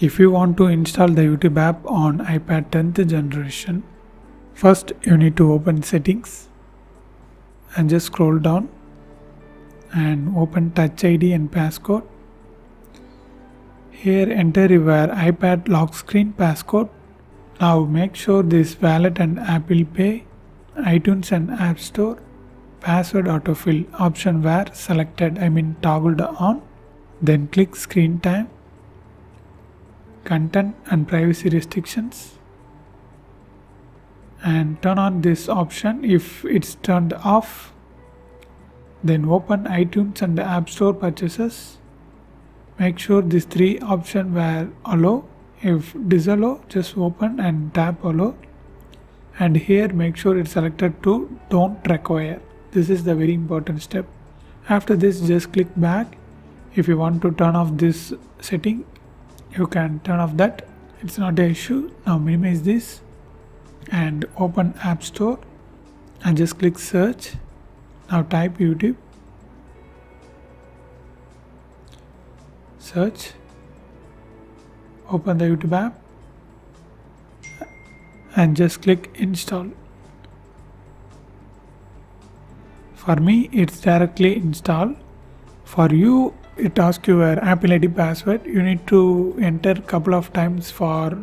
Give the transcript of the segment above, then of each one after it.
If you want to install the YouTube app on iPad 10th generation, first you need to open settings and just scroll down and open Touch ID and passcode. Here enter your iPad lock screen passcode. Now make sure this Wallet and Apple Pay, iTunes and App Store, password autofill option were selected, toggled on. Then click screen time, content and privacy restrictions, and turn on this option if it's turned off. Then open iTunes and the App Store purchases. Make sure these three options were allow. If disallow, just open and tap allow, and here make sure it's selected to don't require. This is the very important step. After this, just click back. If you want to turn off this setting, you can turn off that, it's not an issue. Now minimize this and open App Store and just click search. Now type YouTube, search, open the YouTube app and just click install. For me it's directly installed. For you it asks your Apple ID password. You need to enter couple of times for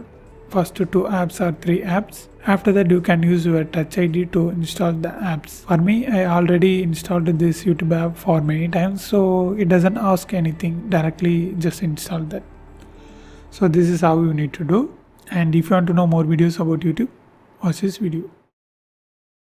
first 2 apps or 3 apps. After that you can use your Touch ID to install the apps. For me, I already installed this YouTube app for many times, so it doesn't ask anything, directly just install that. So this is how you need to do. And if you want to know more videos about YouTube, watch this video.